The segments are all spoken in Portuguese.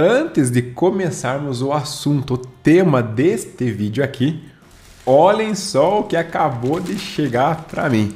Antes de começarmos o assunto, o tema deste vídeo aqui, olhem só o que acabou de chegar para mim.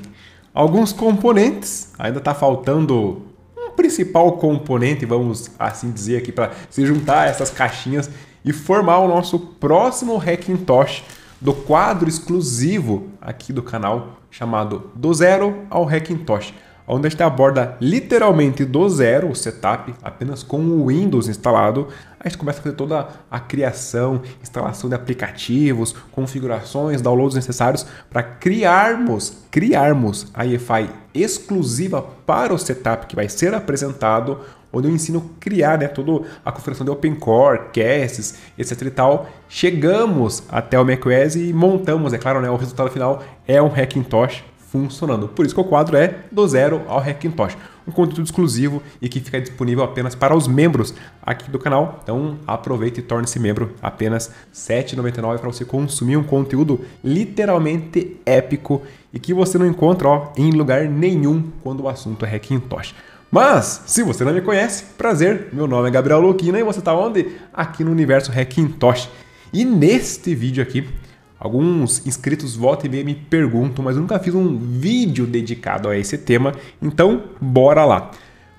Alguns componentes, ainda está faltando um principal componente, vamos assim dizer aqui, para se juntar a essas caixinhas e formar o nosso próximo Hackintosh do quadro exclusivo aqui do canal chamado Do Zero ao Hackintosh, onde a gente aborda literalmente do zero o setup, apenas com o Windows instalado. A gente começa a fazer toda a criação, instalação de aplicativos, configurações, downloads necessários para criarmos a EFI exclusiva para o setup que vai ser apresentado, onde eu ensino a criar, né, toda a configuração de OpenCore, Kexts, etc e tal. Chegamos até o macOS e montamos, é claro, né, o resultado final é um Hackintosh funcionando. Por isso que o quadro é Do Zero ao Hackintosh, um conteúdo exclusivo e que fica disponível apenas para os membros aqui do canal. Então aproveita e torne-se membro, apenas R$ 7,99 para você consumir um conteúdo literalmente épico e que você não encontra, ó, em lugar nenhum quando o assunto é Hackintosh. Mas, se você não me conhece, prazer, meu nome é Gabriel Luchina e você está onde? Aqui no Universo Hackintosh. E neste vídeo aqui, alguns inscritos volta e meia me perguntam, mas eu nunca fiz um vídeo dedicado a esse tema, então bora lá.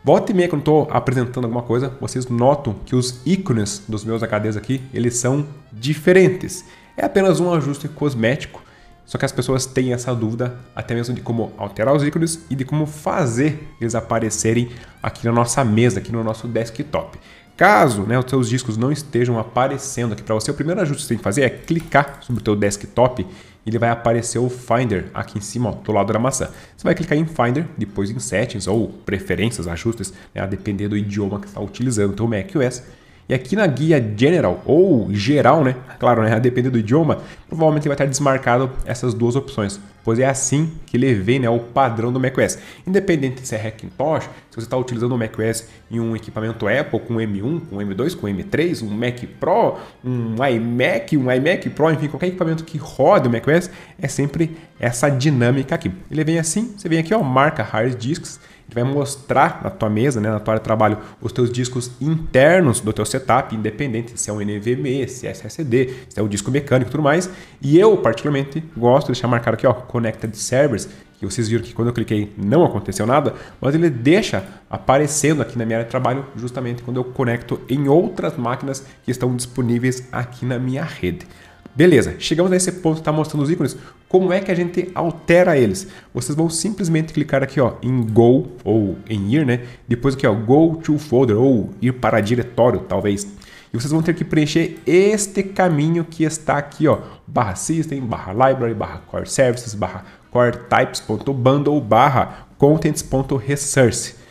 Volta e meia, quando estou apresentando alguma coisa, vocês notam que os ícones dos meus HDs aqui, eles são diferentes. É apenas um ajuste cosmético, só que as pessoas têm essa dúvida até mesmo de como alterar os ícones e de como fazer eles aparecerem aqui na nossa mesa, aqui no nosso desktop. Caso, né, os seus discos não estejam aparecendo aqui para você, o primeiro ajuste que você tem que fazer é clicar sobre o teu desktop e ele vai aparecer o Finder aqui em cima, ó, do lado da maçã. Você vai clicar em Finder, depois em Settings ou Preferências, Ajustes, né, a depender do idioma que você está utilizando, então macOS. E aqui na guia General ou Geral, né? Claro, né, a depender do idioma, provavelmente vai estar desmarcado essas duas opções, pois é assim que ele vê, né, o padrão do macOS. Independente se é Hackintosh, se você está utilizando o macOS em um equipamento Apple, com M1, com M2, com M3, um Mac Pro, um iMac Pro, enfim, qualquer equipamento que roda o macOS, é sempre essa dinâmica aqui. Ele vem assim, você vem aqui, ó, marca Hard Disks, vai mostrar na tua mesa, né, na tua área de trabalho, os teus discos internos do teu setup, independente se é um NVMe, se é SSD, se é um disco mecânico e tudo mais. E eu, particularmente, gosto de deixar marcado aqui, ó, Connected Servers, que vocês viram que quando eu cliquei não aconteceu nada, mas ele deixa aparecendo aqui na minha área de trabalho justamente quando eu conecto em outras máquinas que estão disponíveis aqui na minha rede. Beleza, chegamos a esse ponto que está mostrando os ícones. Como é que a gente altera eles? Vocês vão simplesmente clicar aqui, ó, em Go ou em Ir, né? Depois aqui, ó, Go to Folder ou ir para diretório, talvez. E vocês vão ter que preencher este caminho que está aqui, ó, barra System, barra Library, barra Core Services, barra Core Types.bundle, barra Contents.resource.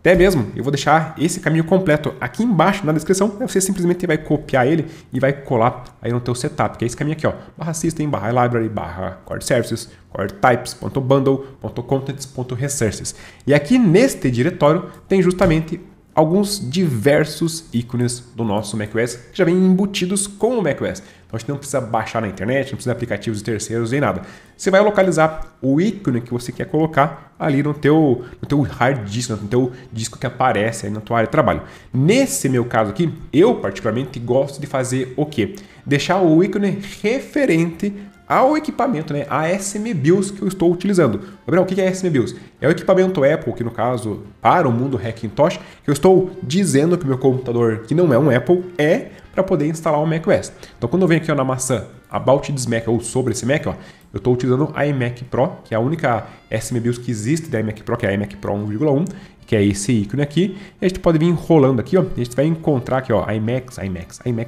Até mesmo, eu vou deixar esse caminho completo aqui embaixo na descrição, você simplesmente vai copiar ele e vai colar aí no teu setup, que é esse caminho aqui, ó, barra System, barra Library, barra Core Services, Core Types.bundle.contents.resources. E aqui neste diretório tem justamente alguns diversos ícones do nosso macOS que já vêm embutidos com o macOS. Então a gente não precisa baixar na internet, não precisa de aplicativos de terceiros nem nada. Você vai localizar o ícone que você quer colocar ali no teu hard disk, no teu disco que aparece aí na tua área de trabalho. Nesse meu caso aqui, eu particularmente gosto de fazer o quê? Deixar o ícone referente ao equipamento, né, a SMBIOS que eu estou utilizando. Gabriel, o que é SMBIOS? É o equipamento Apple, que no caso, para o mundo Hackintosh, que eu estou dizendo que o meu computador, que não é um Apple, é para poder instalar o macOS. Então quando eu venho aqui, ó, na maçã About this Mac ou sobre esse Mac, ó, eu estou utilizando a iMac Pro, que é a única SMBIOS que existe da iMac Pro, que é a iMac Pro 1,1, que é esse ícone aqui. E a gente pode vir enrolando aqui, ó, e a gente vai encontrar aqui, ó, iMacs,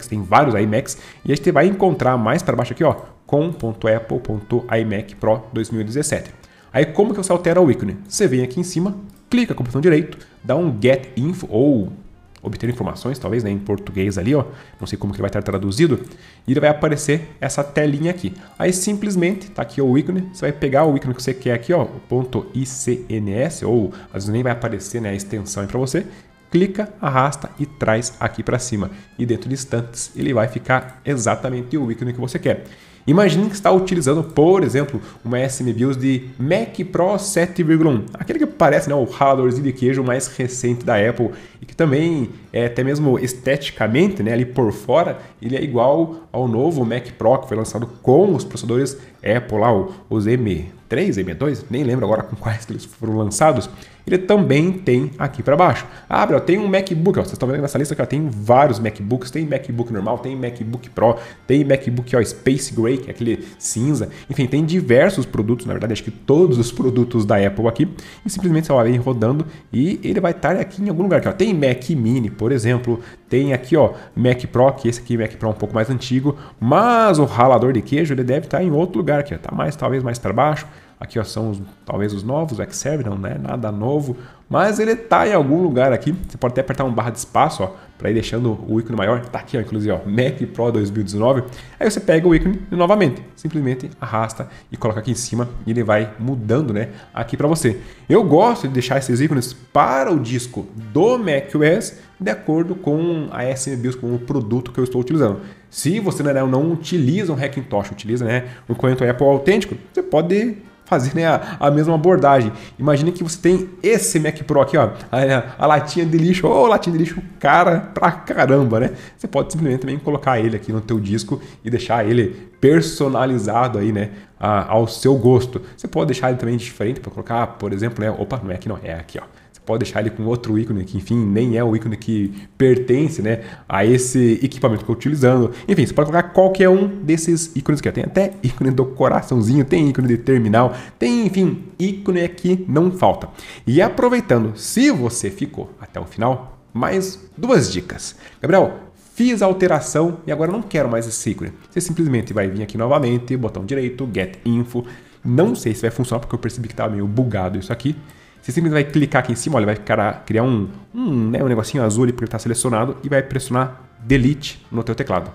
tem vários iMacs, e a gente vai encontrar mais para baixo aqui, ó, com.apple.iMac Pro 2017. Aí como que você altera o ícone? Você vem aqui em cima, clica com o botão direito, dá um Get Info ou obter informações, talvez, né, em português ali, ó, não sei como que vai estar traduzido, e ele vai aparecer essa telinha aqui. Aí simplesmente tá aqui o ícone, você vai pegar o ícone que você quer aqui, ó, o .ICNS, ou às vezes nem vai aparecer, né, a extensão aí para você, clica, arrasta e traz aqui para cima. E dentro de instantes ele vai ficar exatamente o ícone que você quer. Imagine que está utilizando, por exemplo, uma SMBIOS de Mac Pro 7,1. Aquele que parece, né, o raladorzinho de queijo mais recente da Apple. E que também, até mesmo esteticamente, né, ali por fora, ele é igual ao novo Mac Pro que foi lançado com os processadores Apple, lá, os M3, M2, nem lembro agora com quais eles foram lançados. Ele também tem aqui para baixo. Ah, Gabriel, tem um MacBook, ó, vocês estão vendo nessa lista que tem vários MacBooks, tem MacBook normal, tem MacBook Pro, tem MacBook Space Gray, que é aquele cinza, enfim, tem diversos produtos, na verdade, acho que todos os produtos da Apple aqui, e simplesmente você vai rodando e ele vai estar aqui em algum lugar, aqui, ó. Tem Mac Mini, por exemplo, tem aqui, ó, Mac Pro, que esse aqui Mac Pro é um pouco mais antigo, mas o ralador de queijo, ele deve estar em outro lugar aqui, ó, tá mais, talvez mais para baixo. Aqui, ó, são talvez os novos, o Xserve, não é nada novo, mas ele está em algum lugar aqui. Você pode até apertar um barra de espaço, ó, para ir deixando o ícone maior. Tá aqui, ó, inclusive, ó, Mac Pro 2019. Aí você pega o ícone e, novamente, simplesmente arrasta e coloca aqui em cima e ele vai mudando, né, aqui para você. Eu gosto de deixar esses ícones para o disco do macOS de acordo com a SMBIOS, com o produto que eu estou utilizando. Se você não utiliza um Hackintosh, utiliza, né, um cliente Apple autêntico, você pode fazer, né, a mesma abordagem. Imagine que você tem esse Mac Pro aqui, ó, a latinha de lixo, ou latinha de lixo cara pra caramba, né? Você pode simplesmente também colocar ele aqui no teu disco e deixar ele personalizado aí, né, ao seu gosto. Você pode deixar ele também diferente para colocar, por exemplo, né, opa, não é aqui, não, é aqui, ó. Você pode deixar ele com outro ícone que, enfim, nem é o ícone que pertence, né, a esse equipamento que eu estou utilizando. Enfim, você pode colocar qualquer um desses ícones aqui. Tem até ícone do coraçãozinho, tem ícone de terminal, tem, enfim, ícone aqui não falta. E aproveitando, se você ficou até o final, mais duas dicas. Gabriel, fiz a alteração e agora não quero mais esse ícone. Você simplesmente vai vir aqui novamente, botão direito, Get Info. Não sei se vai funcionar porque eu percebi que estava meio bugado isso aqui. Você simplesmente vai clicar aqui em cima, olha, vai criar um negocinho azul ali porque está selecionado e vai pressionar Delete no teu teclado.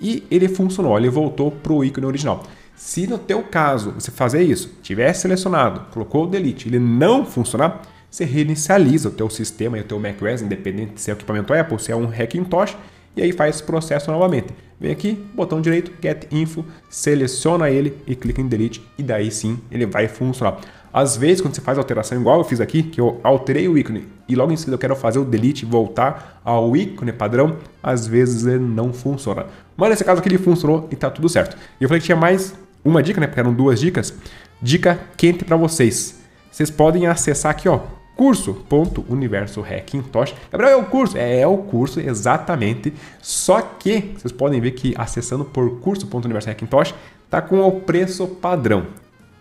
E ele funcionou, olha, ele voltou para o ícone original. Se no teu caso você fazer isso, tiver selecionado, colocou o Delete, ele não funcionar, você reinicializa o teu sistema e o teu macOS, independente se é o equipamento Apple, se é um Hackintosh, e aí faz o processo novamente. Vem aqui, botão direito, Get Info, seleciona ele e clica em Delete e daí sim ele vai funcionar. Às vezes, quando você faz alteração igual eu fiz aqui, que eu alterei o ícone e logo em seguida eu quero fazer o delete e voltar ao ícone padrão, às vezes ele não funciona. Mas nesse caso aqui ele funcionou e tá tudo certo. E eu falei que tinha mais uma dica, né? Porque eram duas dicas. Dica quente para vocês. Vocês podem acessar aqui, ó, curso.universohackintosh. Gabriel, é o curso? É o curso, exatamente. Só que vocês podem ver que acessando por curso.universohackintosh tá com o preço padrão.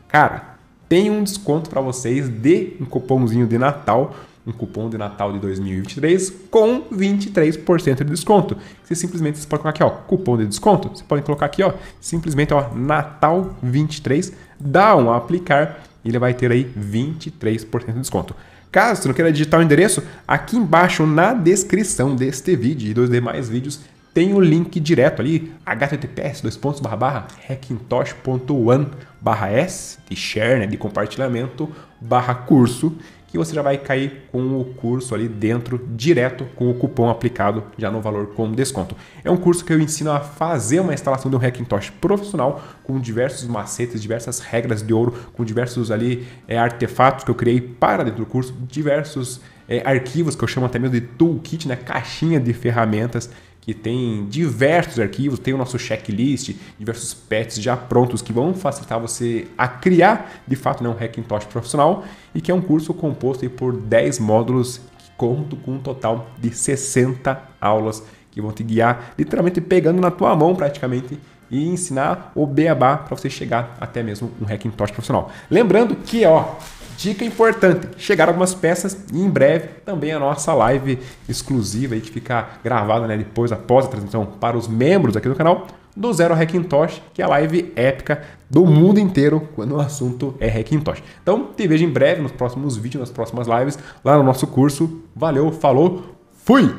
Cara, tem um desconto para vocês de um cupomzinho de Natal, um cupom de Natal de 2023 com 23% de desconto. Você simplesmente você pode colocar aqui, ó, cupom de desconto. Você pode colocar aqui, ó, simplesmente, ó, Natal 23, dá um aplicar e ele vai ter aí 23% de desconto. Caso você não queira digitar o endereço, aqui embaixo na descrição deste vídeo e dos demais vídeos tem o link direto ali, https://hackintosh.one/s, de share, né, de compartilhamento, /curso, que você já vai cair com o curso ali dentro, direto com o cupom aplicado já no valor com desconto. É um curso que eu ensino a fazer uma instalação de um Hackintosh profissional com diversos macetes, diversas regras de ouro, com diversos ali artefatos que eu criei para dentro do curso, diversos arquivos que eu chamo até mesmo de toolkit, né, caixinha de ferramentas, que tem diversos arquivos, tem o nosso checklist, diversos patches já prontos que vão facilitar você a criar, de fato, né, um Hackintosh profissional, e que é um curso composto aí por 10 módulos que contam com um total de 60 aulas que vão te guiar, literalmente pegando na tua mão praticamente, e ensinar o beabá para você chegar até mesmo um Hackintosh profissional. Lembrando que, ó, dica importante, chegaram algumas peças e em breve também a nossa live exclusiva aí que fica gravada, né, depois, após a transmissão para os membros aqui do canal, do Zero Hackintosh, que é a live épica do mundo inteiro quando o assunto é Hackintosh. Então te vejo em breve nos próximos vídeos, nas próximas lives, lá no nosso curso. Valeu, falou, fui!